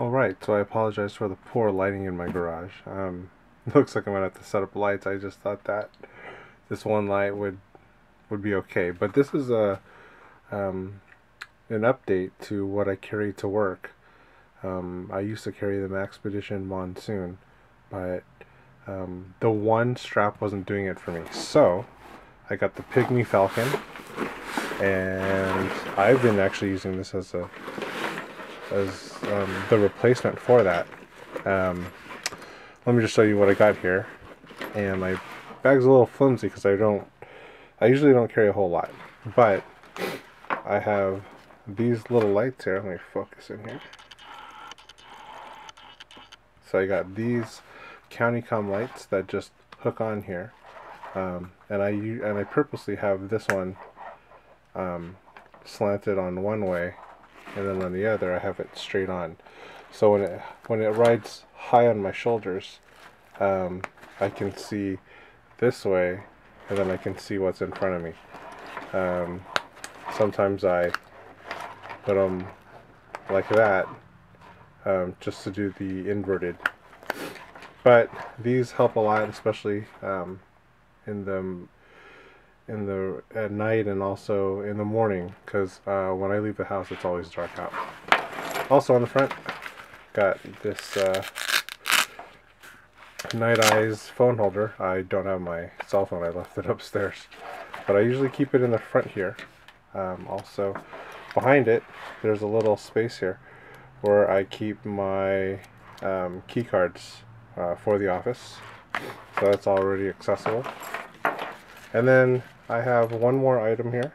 Alright, so I apologize for the poor lighting in my garage. Looks like I'm going to have to set up lights. I just thought that this one light would be okay. But this is a an update to what I carry to work. I used to carry the Maxpedition Monsoon, but the one strap wasn't doing it for me. So I got the Pygmy Falcon, and I've been actually using this as a the replacement for that. Let me just show you what I got here. And my bag's a little flimsy because I usually don't carry a whole lot, but I have these little lights here. Let me focus in here. So I got these CountyComm lights that just hook on here, and I purposely have this one slanted on one way, and then on the other I have it straight on. So when it rides high on my shoulders, I can see this way, and then I can see what's in front of me. Sometimes I put them like that, just to do the inverted. But these help a lot, especially at night and also in the morning, because when I leave the house it's always dark out. Also on the front, got this Nite Ize phone holder. I don't have my cell phone, I left it upstairs, but I usually keep it in the front here. Also behind it there's a little space here where I keep my key cards for the office, so that's already accessible. And then I have one more item here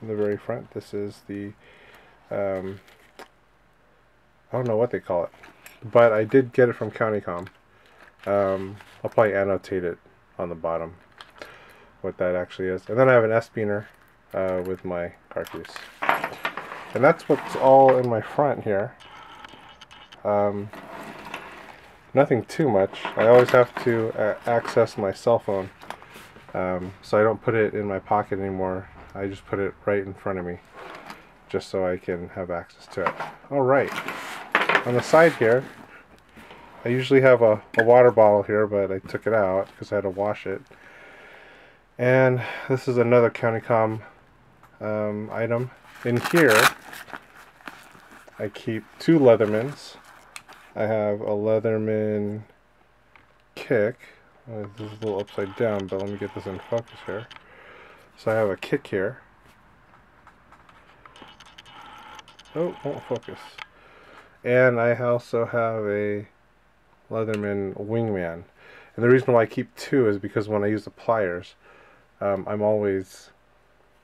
in the very front. This is the I don't know what they call it, but I did get it from CountyComm. I'll probably annotate it on the bottom what that actually is. And then I have an S-Biner with my car keys, and that's what's all in my front here. Nothing too much. I always have to access my cell phone, so I don't put it in my pocket anymore. I just put it right in front of me, just so I can have access to it. Alright, on the side here, I usually have a water bottle here, but I took it out because I had to wash it. And this is another CountyComm item. In here, I keep two Leathermans. I have a Leatherman Kick. This is a little upside down, but let me get this in focus here. So I have a Kick here. Oh, won't focus. And I also have a Leatherman Wingman. And the reason why I keep two is because when I use the pliers, I'm always,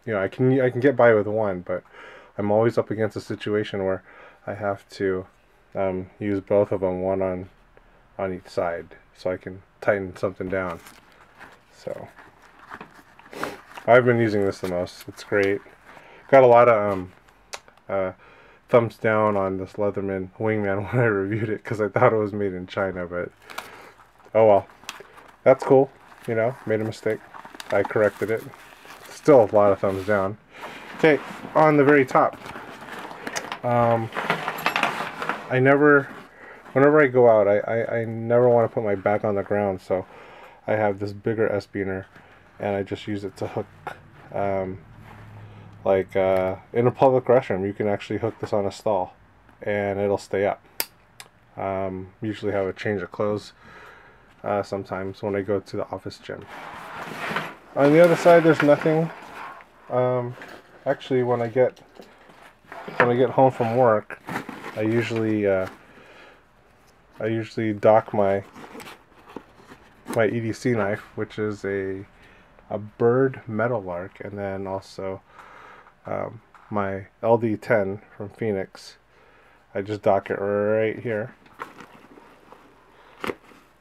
you know, I can get by with one, but I'm always up against a situation where I have to use both of them, one on each side, so I can tighten something down. So I've been using this the most. It's great. Got a lot of thumbs down on this Leatherman Wingman when I reviewed it because I thought it was made in China, but oh well. That's cool, you know, made a mistake. I corrected it. Still a lot of thumbs down. Okay, on the very top, whenever I go out, I never want to put my back on the ground, so I have this bigger S-Biner, and I just use it to hook, in a public restroom, you can actually hook this on a stall, and it'll stay up. Usually have a change of clothes sometimes when I go to the office gym. On the other side, there's nothing. Actually, when I get home from work, I usually dock my EDC knife, which is a Bird Metal Lark, and then also my LD10 from Phoenix. I just dock it right here,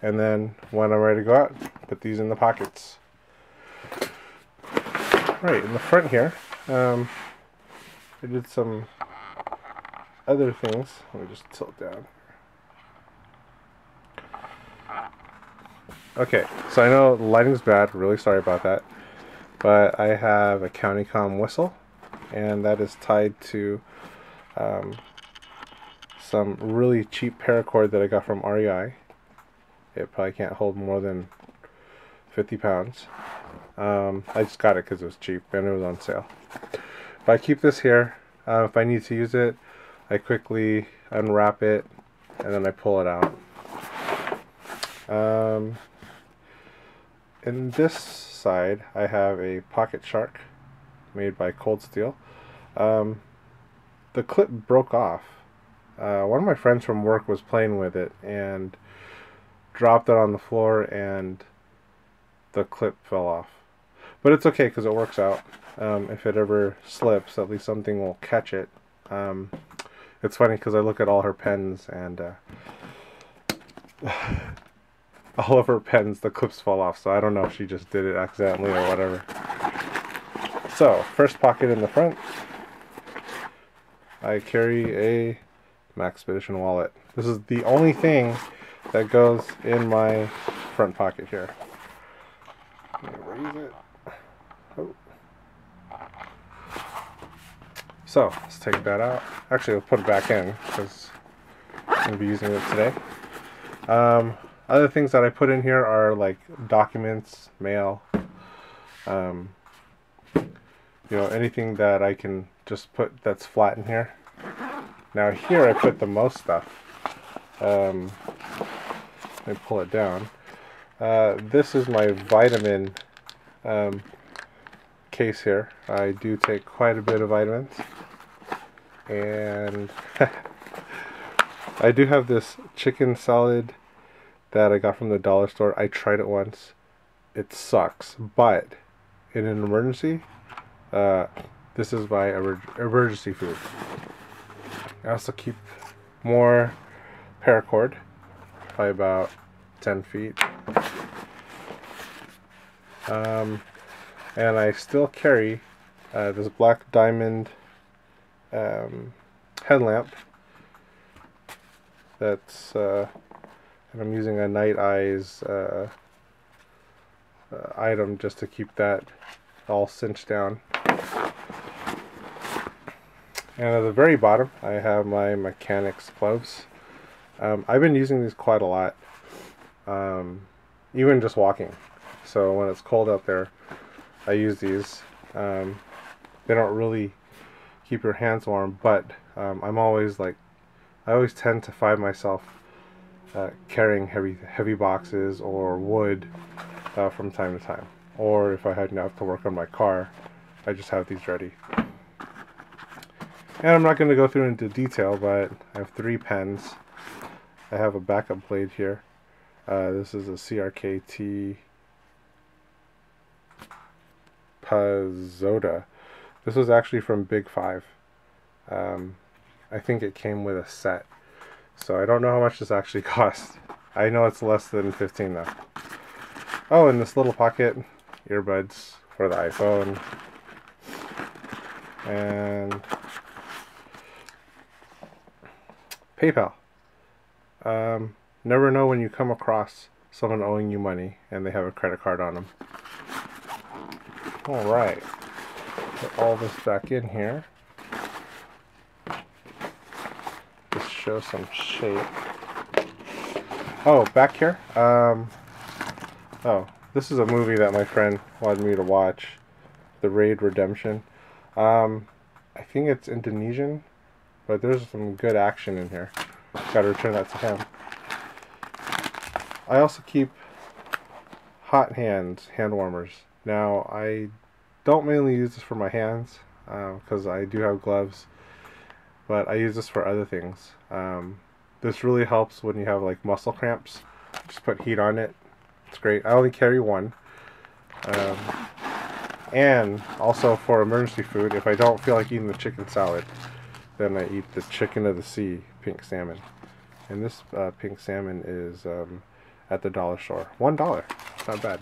and then when I'm ready to go out, put these in the pockets. Right in the front here, I did some other things. Let me just tilt down. Okay, so I know the lighting's bad, really sorry about that, but I have a CountyComm whistle, and that is tied to some really cheap paracord that I got from REI. It probably can't hold more than 50 pounds. I just got it because it was cheap and it was on sale. But I keep this here. If I need to use it, I quickly unwrap it and then I pull it out. In this side, I have a Pocket Shark made by Cold Steel. The clip broke off. One of my friends from work was playing with it and dropped it on the floor and the clip fell off. But it's okay because it works out. If it ever slips, at least something will catch it. It's funny because I look at all her pens and all of her pens, the clips fall off, so I don't know if she just did it accidentally or whatever. So, first pocket in the front, I carry a Maxpedition wallet. This is the only thing that goes in my front pocket here. Raise it. Oh. So, let's take that out. Actually, we'll put it back in because I'm going to be using it today. Other things that I put in here are like documents, mail, you know, anything that I can just put that's flat in here. Now here I put the most stuff. Let me pull it down. This is my vitamin case here. I do take quite a bit of vitamins. And I do have this chicken salad that I got from the dollar store. I tried it once. It sucks, but in an emergency, this is my emergency food. I also keep more paracord, probably about 10 feet. And I still carry this Black Diamond headlamp that's and I'm using a Nite Ize item just to keep that all cinched down. And at the very bottom, I have my mechanics gloves. I've been using these quite a lot, even just walking. So when it's cold out there, I use these. They don't really keep your hands warm, but I'm always like, I always tend to find myself carrying heavy boxes or wood from time to time, or if I hadn't have to work on my car, I just have these ready. And I'm not going to go through into detail, but I have 3 pens. I have a backup blade here. This is a CRKT Pazoda. This was actually from Big Five. I think it came with a set. So I don't know how much this actually cost. I know it's less than 15 though. Oh, in this little pocket, earbuds for the iPhone. And PayPal. Never know when you come across someone owing you money and they have a credit card on them. Alright. Put all this back in here. Just show some shape. Oh, back here. Oh, this is a movie that my friend wanted me to watch. The Raid Redemption. I think it's Indonesian, but there's some good action in here. Gotta return that to him. I also keep hot hands, hand warmers. Now, I don't mainly use this for my hands, because I do have gloves, but I use this for other things. This really helps when you have like muscle cramps. Just put heat on it. It's great. I only carry one. And also for emergency food, if I don't feel like eating the chicken salad, then I eat the Chicken of the Sea pink salmon. And this pink salmon is at the dollar store. $1. Not bad.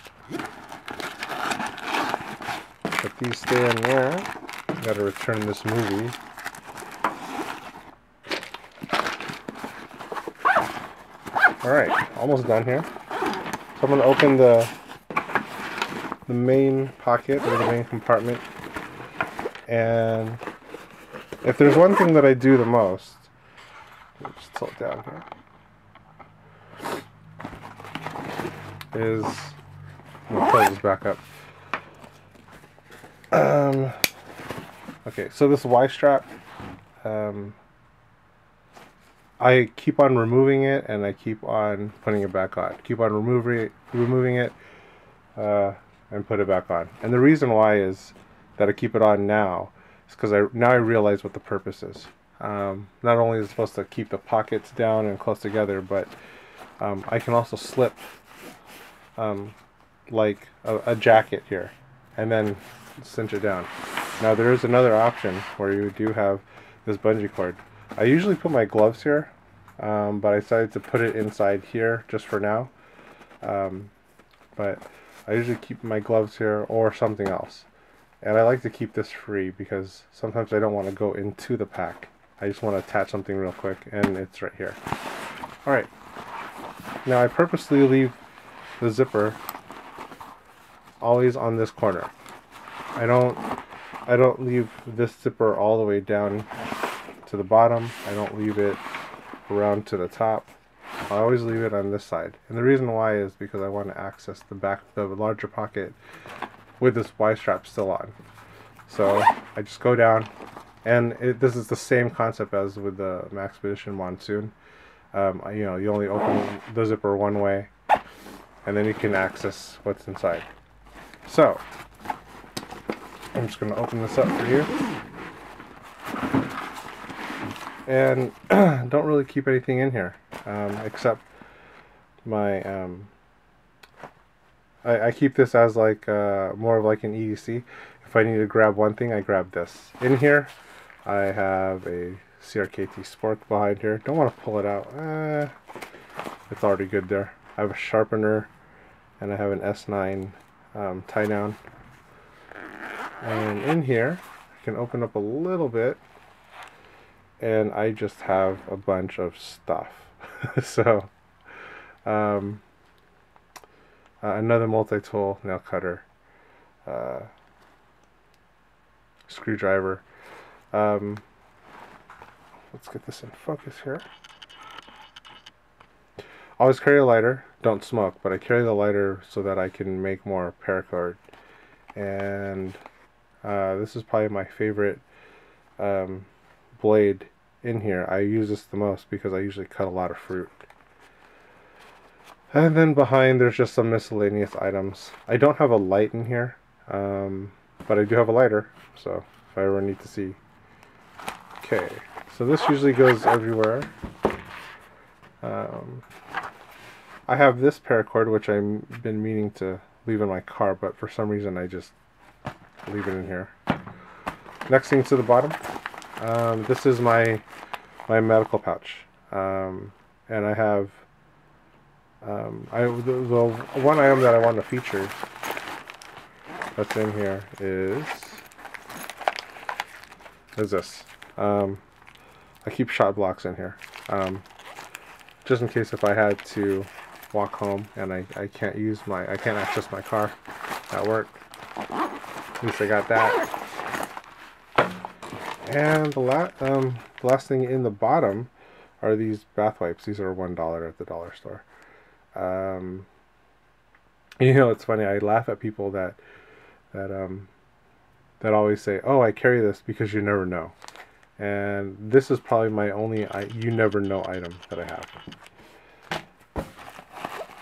But these stay in there. Gotta return this movie. Alright, almost done here. So I'm gonna open the main pocket, or the main compartment. And if there's one thing that I do the most, insult down here is, I'm gonna play this back up. Okay, so this Y strap, I keep on removing it and I keep on putting it back on. Keep on removing it and put it back on. And the reason why is that I keep it on now is because now I realize what the purpose is. Not only is it supposed to keep the pockets down and close together, but I can also slip like a jacket here and then cinch it down. Now there is another option where you do have this bungee cord. I usually put my gloves here, but I decided to put it inside here just for now. But I usually keep my gloves here or something else. And I like to keep this free because sometimes I don't want to go into the pack. I just want to attach something real quick, and it's right here. Alright, now I purposely leave the zipper always on this corner. I don't leave this zipper all the way down to the bottom. I don't leave it around to the top. I always leave it on this side. And the reason why is because I want to access the back, the larger pocket with this Y strap still on. So I just go down, and this is the same concept as with the Maxpedition Monsoon. You know, you only open the zipper one way, and then you can access what's inside. So I'm just going to open this up for you. And don't really keep anything in here, except my, I keep this as like, more of like an EDC. If I need to grab one thing, I grab this. In here, I have a CRKT spork behind here. Don't want to pull it out. It's already good there. I have a sharpener, and I have an S9 tie down. And in here, I can open up a little bit, and I just have a bunch of stuff. So, another multi-tool, nail cutter, screwdriver. Let's get this in focus here. Always carry a lighter. Don't smoke, but I carry the lighter so that I can make more paracord. And this is probably my favorite blade in here. I use this the most because I usually cut a lot of fruit. And then behind there's just some miscellaneous items. I don't have a light in here, but I do have a lighter, so if I ever need to see. Okay, so this usually goes everywhere. I have this paracord, which I've been meaning to leave in my car, but for some reason I just leave it in here. Next thing to the bottom, this is my medical pouch, and I have the one item that I want to feature that's in here is this. I keep shot blocks in here, just in case if I had to walk home and I can't use my, I can't access my car at work. At least I got that. And the last thing in the bottom are these bath wipes. These are $1 at the dollar store. You know, it's funny, I laugh at people that always say, "Oh, I carry this because you never know." And this is probably my only you never know item that I have.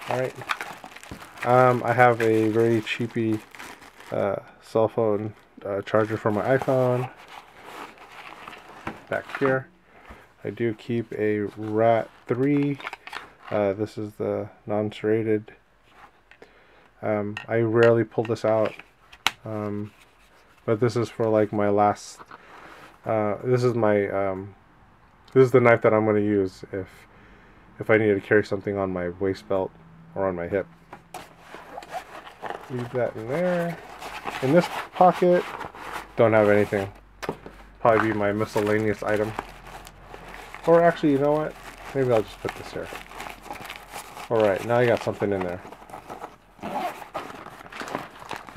All right. I have a very cheapy cell phone charger for my iPhone. Back here, I do keep a RAT-3. This is the non-serrated. I rarely pull this out, but this is for like my last. This is the knife that I'm going to use if I need to carry something on my waist belt or on my hip. Leave that in there. In this pocket, don't have anything. Probably be my miscellaneous item. Or actually, you know what? Maybe I'll just put this here. Alright, now I got something in there.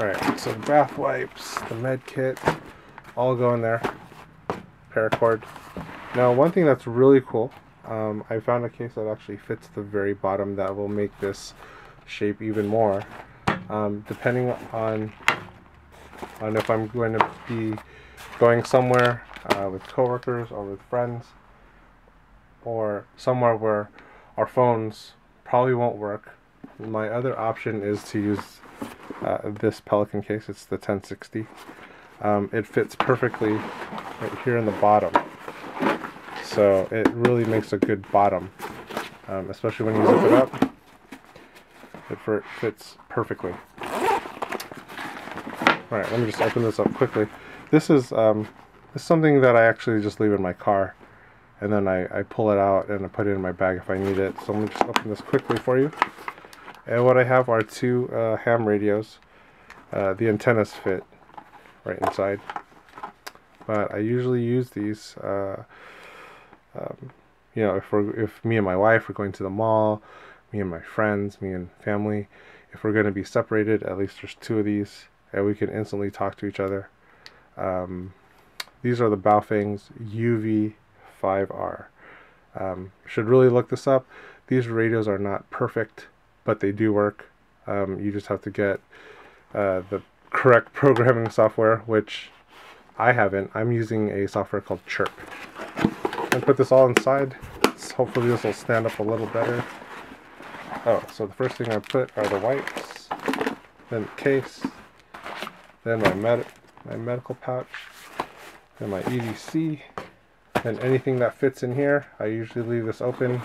Alright, so bath wipes, the med kit, all go in there. Paracord. Now, one thing that's really cool I found a case that actually fits the very bottom that will make this shape even more. Depending on if I'm going to be going somewhere with coworkers or with friends, or somewhere where our phones probably won't work, my other option is to use this Pelican case. It's the 1060. It fits perfectly right here in the bottom, so it really makes a good bottom, especially when you zip it up. It fits perfectly. Alright, let me just open this up quickly. This is something that I actually just leave in my car, and then I pull it out and I put it in my bag if I need it. So let me just open this quickly for you. And what I have are two ham radios. The antennas fit right inside, but I usually use these you know, if me and my wife are going to the mall, me and my friends, me and family, if we're going to be separated, at least there's two of these and we can instantly talk to each other. These are the Baofeng's UV-5R. Should really look this up. These radios are not perfect, but they do work. You just have to get the correct programming software, which I haven't. I'm using a software called Chirp. And put this all inside. So hopefully this will stand up a little better. Oh, so the first thing I put are the wipes, then the case, then my medical pouch, then my EDC, and anything that fits in here. I usually leave this open.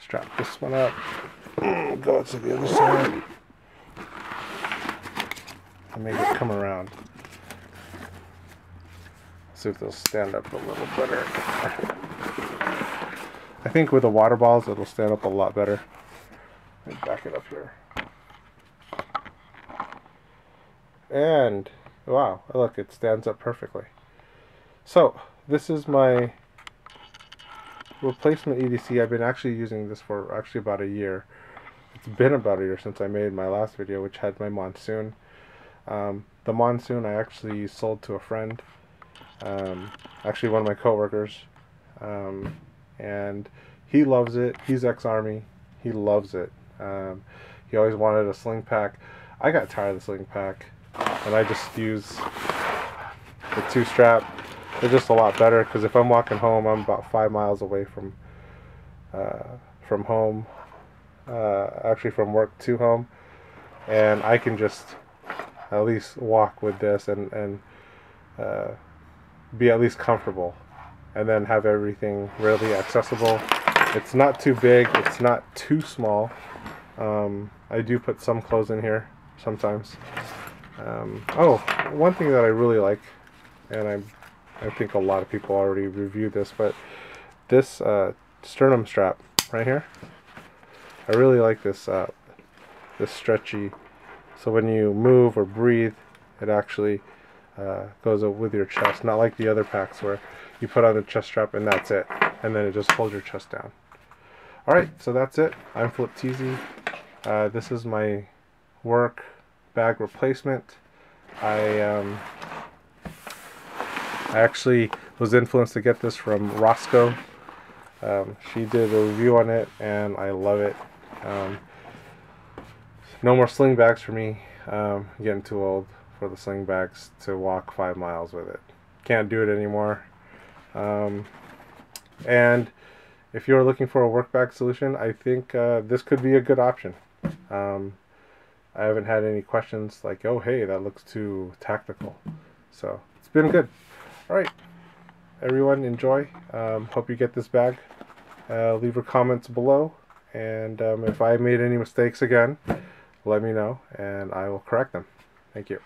Strap this one up. Go to the other side and make it come around. See if they'll stand up a little better. I think with the water balls it'll stand up a lot better. Let me back it up here. And wow, look, it stands up perfectly. So this is my replacement EDC. I've been actually using this for actually about a year. It's been about a year since I made my last video, which had my Monsoon. The Monsoon I actually sold to a friend, actually one of my coworkers, and he loves it. He's ex-Army. He loves it. He always wanted a sling pack. I got tired of the sling pack, and I just use the two-strap. They're just a lot better, because if I'm walking home, I'm about 5 miles away from home. Actually from work to home, and I can just at least walk with this and be at least comfortable, and then have everything really accessible. It's not too big, it's not too small. I do put some clothes in here sometimes. Oh, one thing that I really like, and I think a lot of people already reviewed this, but this sternum strap right here, I really like this, this stretchy, so when you move or breathe, it actually goes with your chest, not like the other packs where you put on the chest strap and that's it, and then it just holds your chest down. Alright, so that's it. I'm flipteezy. This is my work bag replacement. I actually was influenced to get this from Roscoe. She did a review on it, and I love it. No more sling bags for me. I'm getting too old for the sling bags to walk 5 miles with it. Can't do it anymore. And if you're looking for a work bag solution, I think this could be a good option. I haven't had any questions like, oh hey, that looks too tactical. So it's been good. Alright, everyone, enjoy. Hope you get this bag. Leave your comments below, and if I made any mistakes again, let me know and I will correct them. Thank you.